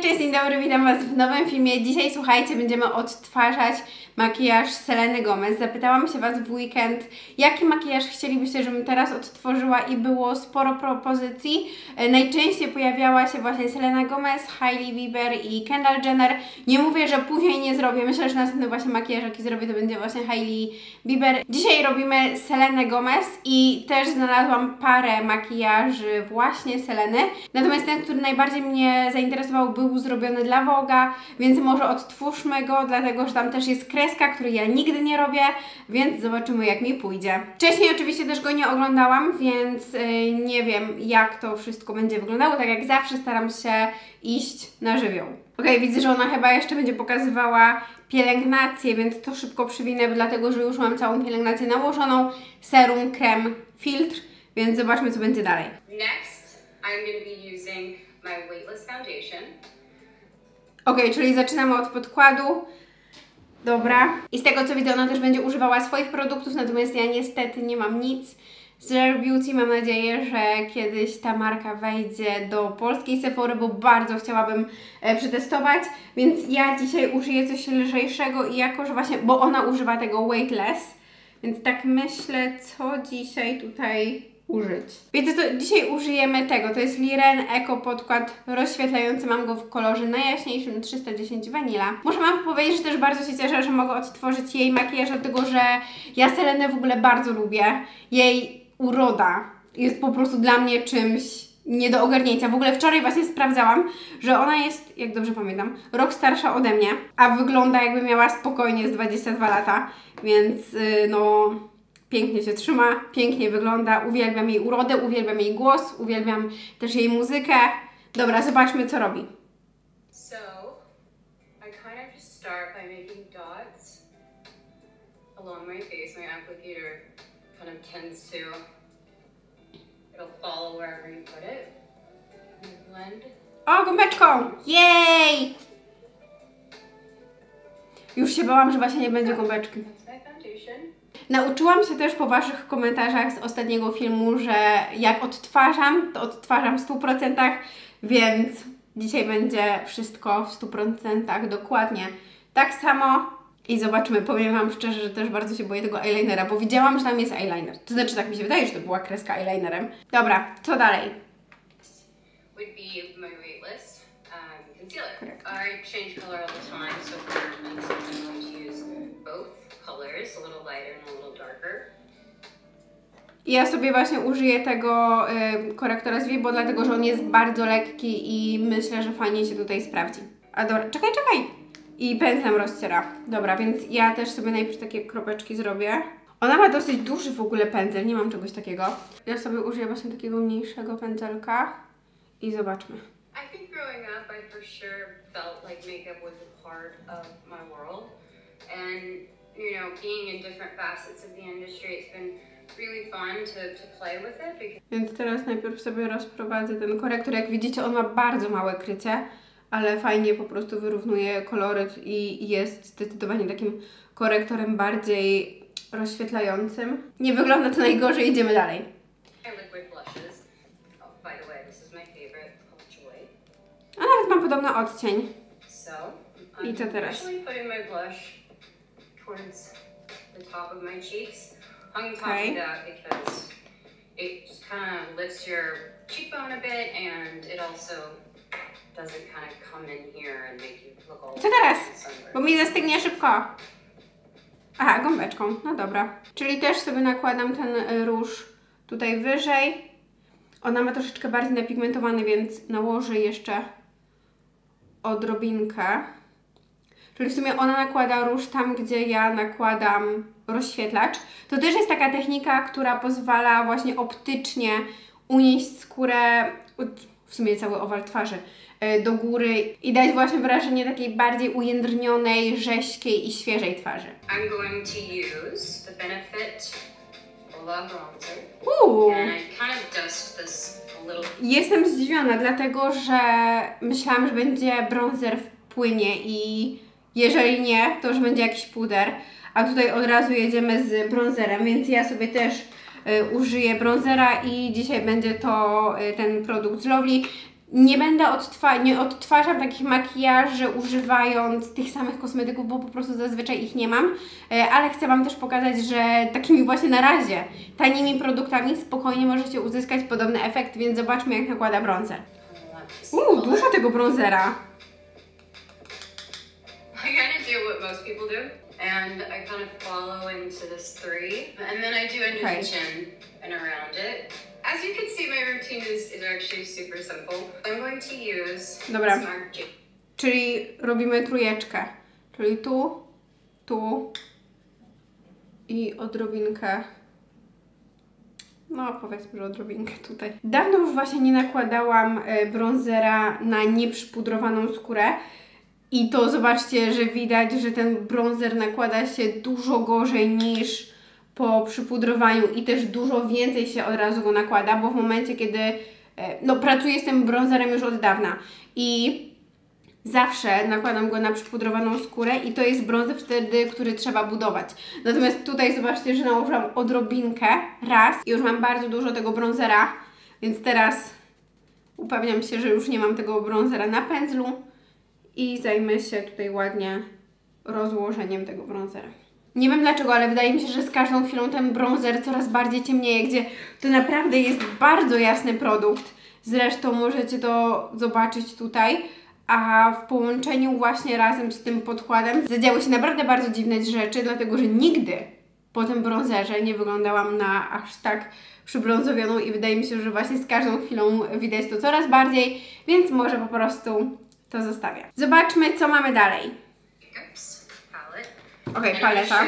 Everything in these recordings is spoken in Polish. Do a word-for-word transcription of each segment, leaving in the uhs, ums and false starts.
cześć, dzień dobry, witam Was w nowym filmie. Dzisiaj, słuchajcie, będziemy odtwarzać makijaż Seleny Gomez. Zapytałam się Was w weekend, jaki makijaż chcielibyście, żebym teraz odtworzyła i było sporo propozycji. Najczęściej pojawiała się właśnie Selena Gomez, Hailey Bieber i Kendall Jenner. Nie mówię, że później nie zrobię. Myślę, że następny właśnie makijaż, jaki zrobię, to będzie właśnie Hailey Bieber. Dzisiaj robimy Selenę Gomez i też znalazłam parę makijaży właśnie Seleny. Natomiast ten, który najbardziej mnie zainteresował, był zrobiony dla Vogue'a, więc może odtwórzmy go, dlatego że tam też jest kreska, której ja nigdy nie robię, więc zobaczymy, jak mi pójdzie. Wcześniej oczywiście też go nie oglądałam, więc yy, nie wiem, jak to wszystko będzie wyglądało. Tak jak zawsze staram się iść na żywioł. Ok, widzę, że ona chyba jeszcze będzie pokazywała pielęgnację, więc to szybko przywinę, dlatego że już mam całą pielęgnację nałożoną, serum, krem, filtr, więc zobaczmy, co będzie dalej. Next, I'm going to be using my weightless foundation. Ok, czyli zaczynamy od podkładu. Dobra. I z tego, co widzę, ona też będzie używała swoich produktów, natomiast ja niestety nie mam nic z Rare Beauty. Mam nadzieję, że kiedyś ta marka wejdzie do polskiej Sephory, bo bardzo chciałabym e, przetestować, więc ja dzisiaj użyję coś lżejszego i jako, że właśnie, bo ona używa tego weightless, więc tak myślę, co dzisiaj tutaj użyć. Wiecie co, dzisiaj użyjemy tego, to jest Liren Eco-Podkład rozświetlający, mam go w kolorze najjaśniejszym trzysta dziesięć Vanilla. Muszę Wam powiedzieć, że też bardzo się cieszę, że mogę odtworzyć jej makijaż, dlatego że ja Selenę w ogóle bardzo lubię. Jej uroda jest po prostu dla mnie czymś nie do ogarnięcia. W ogóle wczoraj właśnie sprawdzałam, że ona jest, jak dobrze pamiętam, rok starsza ode mnie, a wygląda, jakby miała spokojnie z dwadzieścia dwa lata, więc yy, no... pięknie się trzyma, pięknie wygląda, uwielbiam jej urodę, uwielbiam jej głos, uwielbiam też jej muzykę. Dobra, zobaczmy, co robi. So, I kind of just start by making dots along my face. My applicator kind of tends to, it'll follow wherever you put it. Blend. O, gąbeczką! Jej! Już się bałam, że właśnie nie będzie gąbeczki. Nauczyłam się też po Waszych komentarzach z ostatniego filmu, że jak odtwarzam, to odtwarzam w stu procentach, więc dzisiaj będzie wszystko w stu procentach dokładnie tak samo. I zobaczymy, powiem Wam szczerze, że też bardzo się boję tego eyelinera, bo widziałam, że tam jest eyeliner. To znaczy, tak mi się wydaje, że to była kreska eyelinerem. Dobra, co dalej? Ja sobie właśnie użyję tego y, korektora z Vibo, dlatego że on jest bardzo lekki i myślę, że fajnie się tutaj sprawdzi. A dobra, czekaj, czekaj! I pędzlem rozciera. Dobra, więc ja też sobie najpierw takie kropeczki zrobię. Ona ma dosyć duży w ogóle pędzel, nie mam czegoś takiego. Ja sobie użyję właśnie takiego mniejszego pędzelka i zobaczmy. I think growing up I for sure felt like makeup was a part of my world. And you know, being in different facets of the industry, it's been really fun to, to play with it because... Więc teraz najpierw sobie rozprowadzę ten korektor. Jak widzicie, on ma bardzo małe krycie, ale fajnie po prostu wyrównuje koloryt i jest zdecydowanie takim korektorem bardziej rozświetlającym. Nie wygląda to najgorzej, idziemy dalej. A nawet mam podobny odcień. I co teraz? Towards the top of my cheeks. I'm talking about because it just kind of lifts your cheekbone a bit and it also doesn't kind of come in here and make you look all... Co teraz? Bo mi zastygnie szybko. Aha, gąbeczką. No dobra. Czyli też sobie nakładam ten róż tutaj wyżej. Ona ma troszeczkę bardziej napigmentowany, więc nałożę jeszcze odrobinkę. Czyli w sumie ona nakłada róż tam, gdzie ja nakładam rozświetlacz. To też jest taka technika, która pozwala właśnie optycznie unieść skórę, w sumie cały owal twarzy, do góry i dać właśnie wrażenie takiej bardziej ujędrnionej, rześkiej i świeżej twarzy. I'm going to use the benefit Uuu. Jestem zdziwiona, dlatego że myślałam, że będzie bronzer w płynie i... jeżeli nie, to już będzie jakiś puder, a tutaj od razu jedziemy z bronzerem, więc ja sobie też y, użyję bronzera i dzisiaj będzie to y, ten produkt z Lovely. Nie będę odtwa nie odtwarzam takich makijaży używając tych samych kosmetyków, bo po prostu zazwyczaj ich nie mam, ale chcę Wam też pokazać, że takimi właśnie na razie tanimi produktami spokojnie możecie uzyskać podobny efekt, więc zobaczmy, jak nakłada bronzer. Uuu, dużo tego bronzera. I kind of do what most people do, and I kind of follow into this three, and then I do under okay. the chin and around it. As you can see, my routine is, is actually super simple. I'm going to use Dobra. Smart J. Czyli robimy trójeczkę, czyli tu, tu i odrobinkę. No, powiedzmy, że odrobinkę tutaj. Dawno już właśnie nie nakładałam bronzera na nieprzypudrowaną skórę. I to zobaczcie, że widać, że ten bronzer nakłada się dużo gorzej niż po przypudrowaniu i też dużo więcej się od razu go nakłada, bo w momencie, kiedy no, pracuję z tym bronzerem już od dawna i zawsze nakładam go na przypudrowaną skórę i to jest brązer wtedy, który trzeba budować. Natomiast tutaj zobaczcie, że nałożyłam odrobinkę, raz i już mam bardzo dużo tego bronzera, więc teraz upewniam się, że już nie mam tego bronzera na pędzlu. I zajmę się tutaj ładnie rozłożeniem tego bronzera. Nie wiem dlaczego, ale wydaje mi się, że z każdą chwilą ten bronzer coraz bardziej ciemnieje, gdzie to naprawdę jest bardzo jasny produkt. Zresztą możecie to zobaczyć tutaj. A w połączeniu właśnie razem z tym podkładem zadziały się naprawdę bardzo dziwne rzeczy, dlatego że nigdy po tym bronzerze nie wyglądałam na aż tak przybrązowioną i wydaje mi się, że właśnie z każdą chwilą widać to coraz bardziej, więc może po prostu... to zostawię. Zobaczmy, co mamy dalej. Ok, paleta.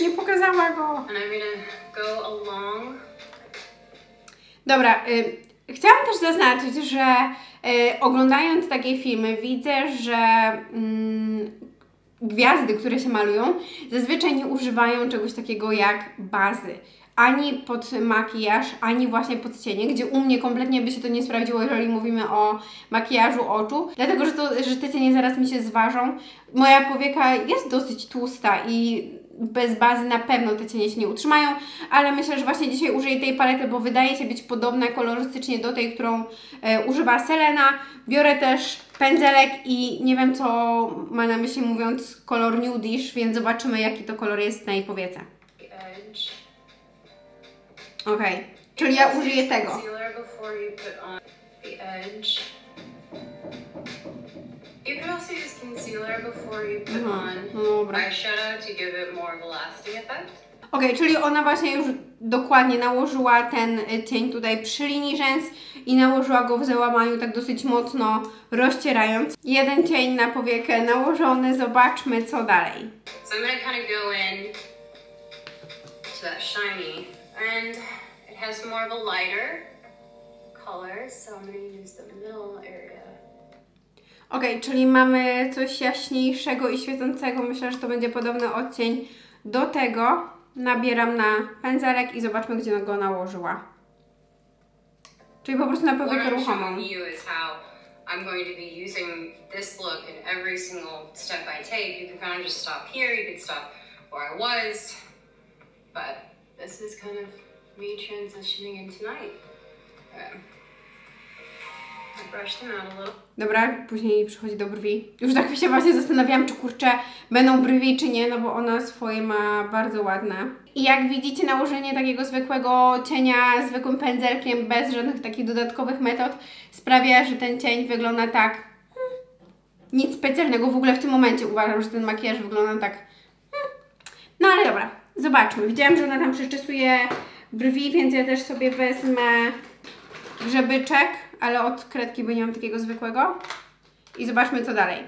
Nie pokazała go. Dobra, y chciałam też zaznaczyć, że Yy, oglądając takie filmy widzę, że mm, gwiazdy, które się malują, zazwyczaj nie używają czegoś takiego jak bazy. Ani pod makijaż, ani właśnie pod cienie, gdzie u mnie kompletnie by się to nie sprawdziło, jeżeli mówimy o makijażu oczu, dlatego że, to, że te cienie zaraz mi się zważą. Moja powieka jest dosyć tłusta i bez bazy na pewno te cienie się nie utrzymają, ale myślę, że właśnie dzisiaj użyję tej palety, bo wydaje się być podobna kolorystycznie do tej, którą e, używa Selena. Biorę też pędzelek i nie wiem, co ma na myśli mówiąc kolor nudish, więc zobaczymy, jaki to kolor jest na jej powiece. Ok, czyli ja użyję tego. You could also use concealer before you put on eyeshadow to give it more of a lasting effect. Okej, czyli ona właśnie już dokładnie nałożyła ten cień tutaj przy linii rzęs i nałożyła go w załamaniu tak dosyć mocno rozcierając. Jeden cień na powiekę nałożony, zobaczmy co dalej. So I'm gonna kind of go in to that shiny and it has more of a lighter color, so I'm gonna use the middle area. Ok, czyli mamy coś jaśniejszego i świecącego. Myślę, że to będzie podobny odcień do tego. Nabieram na pędzelek i zobaczmy, gdzie go nałożyła. Czyli po prostu na powiekę ruchomą. Dobra, później przychodzi do brwi. Już tak się właśnie zastanawiałam, czy kurczę będą brwi, czy nie, no bo ona swoje ma bardzo ładne. I jak widzicie, nałożenie takiego zwykłego cienia zwykłym pędzelkiem, bez żadnych takich dodatkowych metod, sprawia, że ten cień wygląda tak... Hmm, nic specjalnego w ogóle w tym momencie. Uważam, że ten makijaż wygląda tak... Hmm. No ale dobra, zobaczmy. Widziałam, że ona tam przeczesuje brwi, więc ja też sobie wezmę grzebyczek, ale od kredki, bo nie mam takiego zwykłego. I zobaczmy, co dalej.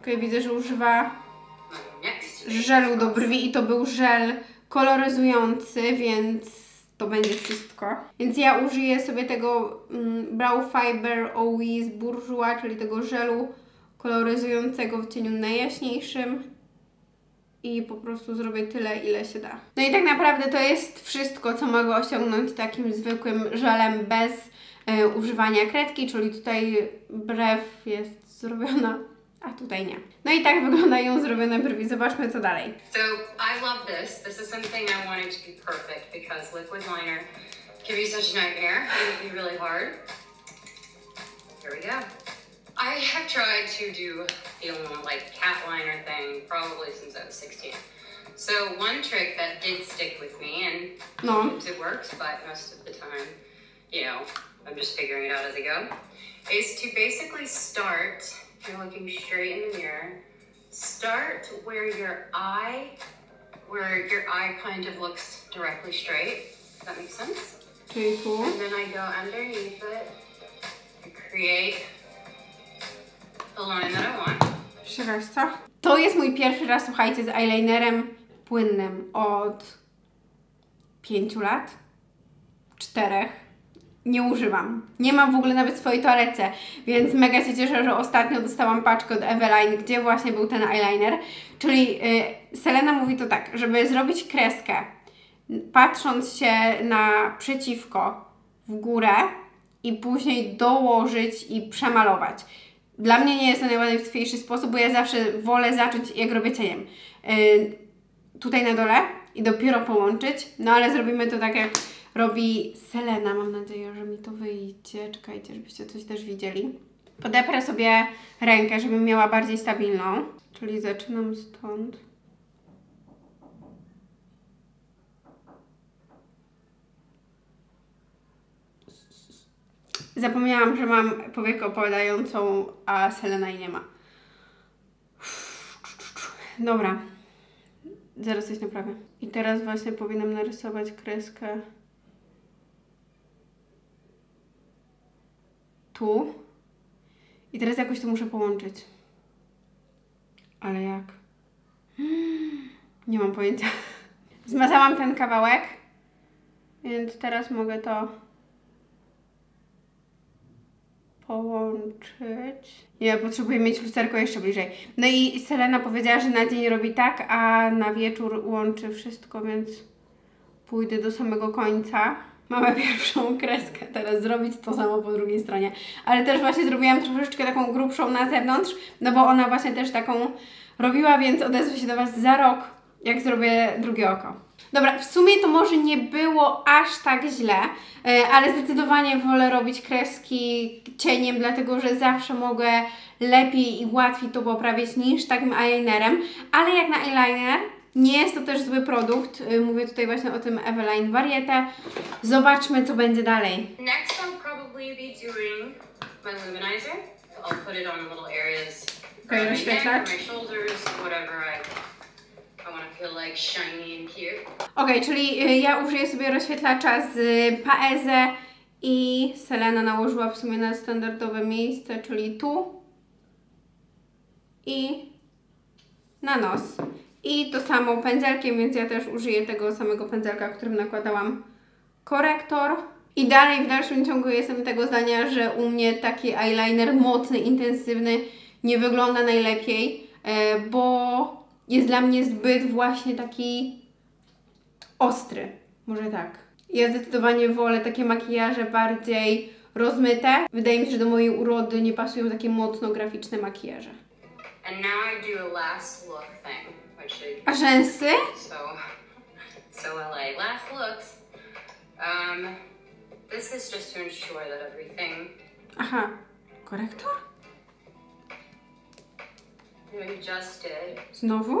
Ok, widzę, że używa żelu do brwi i to był żel koloryzujący, więc to będzie wszystko. Więc ja użyję sobie tego Brow Fiber O W I z Bourjois, czyli tego żelu koloryzującego w cieniu najjaśniejszym. i po prostu zrobię tyle, ile się da. No i tak naprawdę to jest wszystko, co mogę osiągnąć takim zwykłym żelem bez e, używania kredki, czyli tutaj brew jest zrobiona, a tutaj nie. No i tak wyglądają zrobione brwi. Zobaczmy, co dalej. So I love this. This is something I wanted to be perfect because liquid liner can be such a nightmare. It would be really hard. Here we go. I have tried to do the old, like, cat liner thing probably since I was sixteen. So one trick that did stick with me, and sometimes it works, but most of the time, you know, I'm just figuring it out as I go, is to basically start, if you're looking straight in the mirror, start where your eye, where your eye kind of looks directly straight. Does that make sense? Okay, cool. And then I go underneath it and create the line that I want. Jeszcze raz, co? To jest mój pierwszy raz, słuchajcie, z eyelinerem płynnym od pięciu lat. Czterech. Nie używam. Nie mam w ogóle nawet swojej toalece, więc mega się cieszę, że ostatnio dostałam paczkę od Eveline, gdzie właśnie był ten eyeliner. Czyli yy, Selena mówi to tak, żeby zrobić kreskę, patrząc się na przeciwko w górę i później dołożyć i przemalować. Dla mnie nie jest to najłatwiejszy sposób, bo ja zawsze wolę zacząć, jak robię cieniem, yy, tutaj na dole i dopiero połączyć, no ale zrobimy to tak, jak robi Selena. Mam nadzieję, że mi to wyjdzie. Czekajcie, żebyście coś też widzieli. Podeprę sobie rękę, żebym miała bardziej stabilną. Czyli zaczynam stąd. Zapomniałam, że mam powiekę opadającą, a Selena jej nie ma. Dobra. Zaraz coś naprawię. I teraz właśnie powinnam narysować kreskę tu. I teraz jakoś to muszę połączyć. Ale jak? Nie mam pojęcia. Zmazałam ten kawałek, więc teraz mogę to połączyć. Ja potrzebuję mieć lusterko jeszcze bliżej. No i Selena powiedziała, że na dzień robi tak, a na wieczór łączy wszystko, więc pójdę do samego końca. Mamy pierwszą kreskę, teraz zrobić to samo po drugiej stronie. Ale też właśnie zrobiłam troszeczkę taką grubszą na zewnątrz, no bo ona właśnie też taką robiła, więc odezwę się do Was za rok, jak zrobię drugie oko. Dobra, w sumie to może nie było aż tak źle, ale zdecydowanie wolę robić kreski cieniem, dlatego że zawsze mogę lepiej i łatwiej to poprawić niż takim eyelinerem, ale jak na eyeliner nie jest to też zły produkt. Mówię tutaj właśnie o tym Eveline Varietę. Zobaczmy, co będzie dalej. Next I'll probably be doing my luminizer. I'll put it on little areas. Okay, rozświetlacz. My shoulders, whatever I... Like shiny and cute. Okej, czyli ja użyję sobie rozświetlacza z Paese i Selena nałożyła w sumie na standardowe miejsce, czyli tu i na nos. I to samo pędzelkiem, więc ja też użyję tego samego pędzelka, którym nakładałam korektor. I dalej w dalszym ciągu jestem tego zdania, że u mnie taki eyeliner mocny, intensywny nie wygląda najlepiej, bo jest dla mnie zbyt właśnie taki ostry, może tak. Ja zdecydowanie wolę takie makijaże bardziej rozmyte. Wydaje mi się, że do mojej urody nie pasują takie mocno graficzne makijaże. A rzęsy? Aha, korektor? Znowu?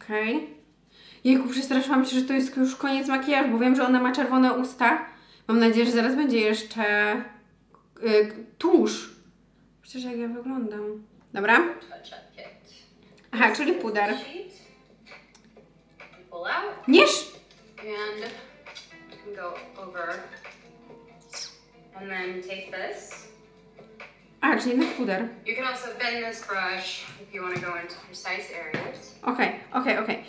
Okej. Okay. Jejku, przestraszyłam się, że to jest już koniec makijażu, bo wiem, że ona ma czerwone usta. Mam nadzieję, że zaraz będzie jeszcze y, tusz. Przecież jak ja wyglądam. Dobra. Aha, czyli puder. Mierz! And then take this. A, czyli na puder. You can also bend this brush if you want to go into precise areas. Okej, okej, okej.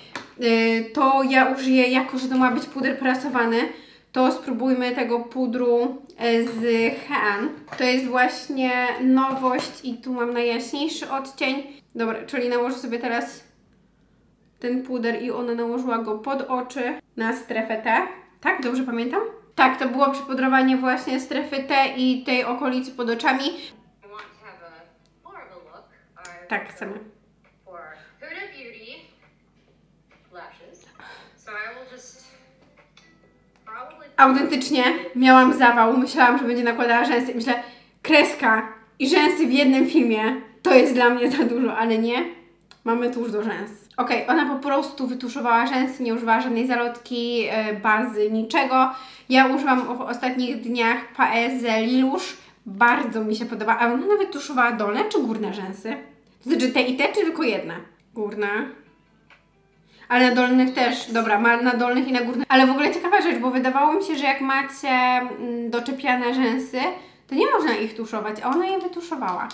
To ja użyję, jako że to ma być puder prasowany, to spróbujmy tego pudru z Han. To jest właśnie nowość i tu mam najjaśniejszy odcień. Dobra, czyli nałożę sobie teraz ten puder i ona nałożyła go pod oczy na strefę T. Tak? Dobrze pamiętam? Tak, to było przypudrowanie właśnie strefy T i tej okolicy pod oczami. Tak, chcemy. Autentycznie miałam zawał, myślałam, że będzie nakładała rzęsy. Myślę, kreska i rzęsy w jednym filmie to jest dla mnie za dużo, ale nie. Mamy tusz do rzęs. Okej, okay, ona po prostu wytuszowała rzęsy, nie używała żadnej zalotki, bazy, niczego. Ja używam w ostatnich dniach Paezelilusz. Bardzo mi się podoba. A ona nawet tuszowała dolne czy górne rzęsy? To znaczy te i te, czy tylko jedna? Górna. Ale na dolnych też, dobra, ma na dolnych i na górnych. Ale w ogóle ciekawa rzecz, bo wydawało mi się, że jak macie doczepiane rzęsy, to nie można ich tuszować, a ona je wytuszowała.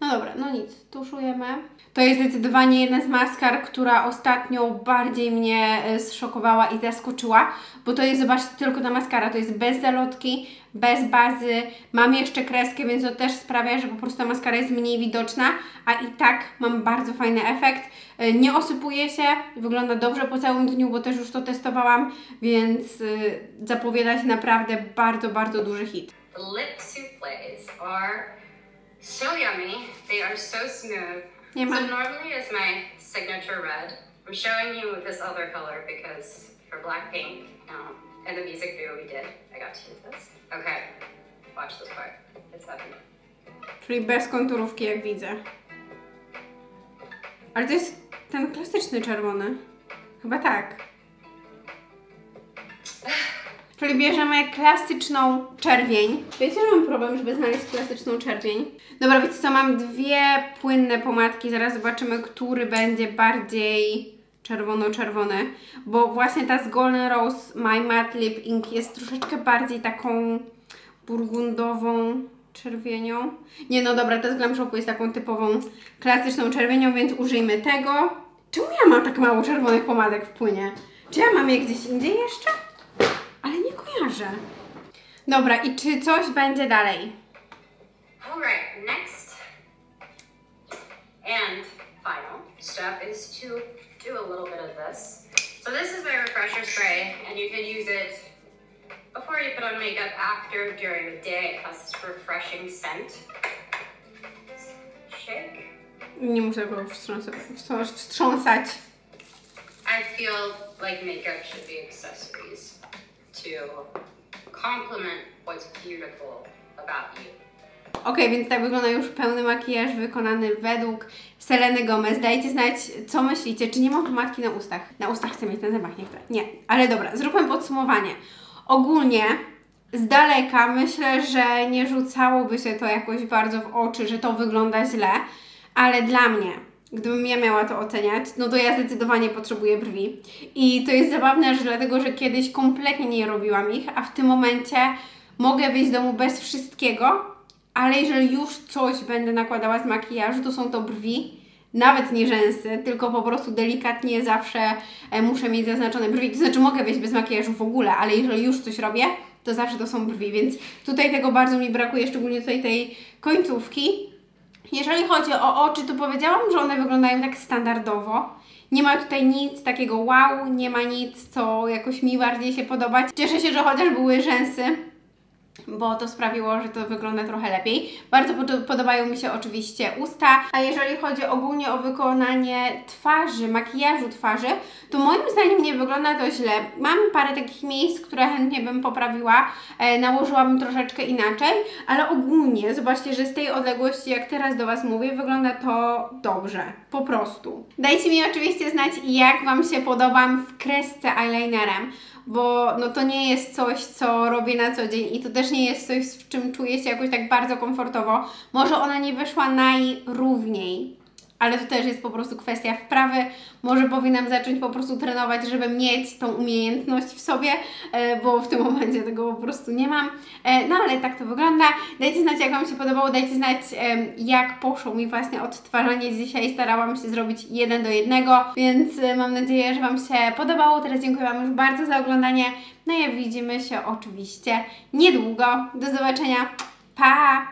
No dobra, no nic, tuszujemy. To jest zdecydowanie jedna z maskar, która ostatnio bardziej mnie zszokowała i zaskoczyła, bo to jest, zobaczcie, tylko ta maskara, to jest bez zalotki, bez bazy, mam jeszcze kreskę, więc to też sprawia, że po prostu ta maskara jest mniej widoczna, a i tak mam bardzo fajny efekt. Nie osypuje się, wygląda dobrze po całym dniu, bo też już to testowałam, więc zapowiada się naprawdę bardzo, bardzo duży hit. The lip soufflés are so yummy, they are so smooth. So normally is my signature red. I'm showing you this other color because for Blackpink um, and the music video we did, I got to use this. Okay, watch this part. It's heavy. Czyli bez konturówki, jak widzę. Ale to jest ten klasyczny czerwony. Chyba tak. Czyli bierzemy klasyczną czerwień. Wiecie, że mam problem, żeby znaleźć klasyczną czerwień? Dobra, wiecie co, mam dwie płynne pomadki. Zaraz zobaczymy, który będzie bardziej czerwono-czerwony. Bo właśnie ta z Golden Rose My Matte Lip Ink jest troszeczkę bardziej taką burgundową czerwienią. Nie, no dobra, ta z Glam Shooku jest taką typową klasyczną czerwienią, więc użyjmy tego. Czemu ja mam tak mało czerwonych pomadek w płynie? Czy ja mam je gdzieś indziej jeszcze? Ale nie kojarzę. Dobra, i czy coś będzie dalej? Alright, next and final step is to do a little bit of this. So this is my refresher spray and you can use it before you put on makeup, after, during the day. It has this refreshing scent. Shake. Nie muszę go wstrząsać. wstrząsać. I feel like makeup should be accessories to compliment what's beautiful about you. Ok, więc tak wygląda już pełny makijaż wykonany według Seleny Gomez. Dajcie znać, co myślicie, czy nie mam pomadki na ustach. Na ustach chcę mieć ten zapach, nie chcę. Nie, ale dobra, zróbmy podsumowanie. Ogólnie z daleka myślę, że nie rzucałoby się to jakoś bardzo w oczy, że to wygląda źle, ale dla mnie, gdybym ja miała to oceniać, no to ja zdecydowanie potrzebuję brwi. I to jest zabawne, że dlatego, że kiedyś kompletnie nie robiłam ich, a w tym momencie mogę wyjść z domu bez wszystkiego, ale jeżeli już coś będę nakładała z makijażu, to są to brwi, nawet nie rzęsy, tylko po prostu delikatnie zawsze muszę mieć zaznaczone brwi. To znaczy mogę wyjść bez makijażu w ogóle, ale jeżeli już coś robię, to zawsze to są brwi, więc tutaj tego bardzo mi brakuje, szczególnie tutaj tej końcówki. Jeżeli chodzi o oczy, to powiedziałam, że one wyglądają tak standardowo. Nie ma tutaj nic takiego wow, nie ma nic, co jakoś mi bardziej się podobać. Cieszę się, że chociaż były rzęsy, bo to sprawiło, że to wygląda trochę lepiej. Bardzo podobają mi się oczywiście usta, a jeżeli chodzi ogólnie o wykonanie twarzy, makijażu twarzy, to moim zdaniem nie wygląda to źle. Mam parę takich miejsc, które chętnie bym poprawiła, e, nałożyłabym troszeczkę inaczej, ale ogólnie zobaczcie, że z tej odległości, jak teraz do Was mówię, wygląda to dobrze, po prostu. Dajcie mi oczywiście znać, jak Wam się podobam w kresce eyelinerem, bo no to nie jest coś, co robię na co dzień i to też nie jest coś, w czym czuję się jakoś tak bardzo komfortowo. Może ona nie wyszła najrówniej, ale to też jest po prostu kwestia wprawy. Może powinnam zacząć po prostu trenować, żeby mieć tą umiejętność w sobie, bo w tym momencie tego po prostu nie mam. No ale tak to wygląda. Dajcie znać, jak Wam się podobało, dajcie znać, jak poszło mi właśnie odtwarzanie dzisiaj. Starałam się zrobić jeden do jednego, więc mam nadzieję, że Wam się podobało. Teraz dziękuję Wam już bardzo za oglądanie. No i widzimy się oczywiście niedługo. Do zobaczenia. Pa!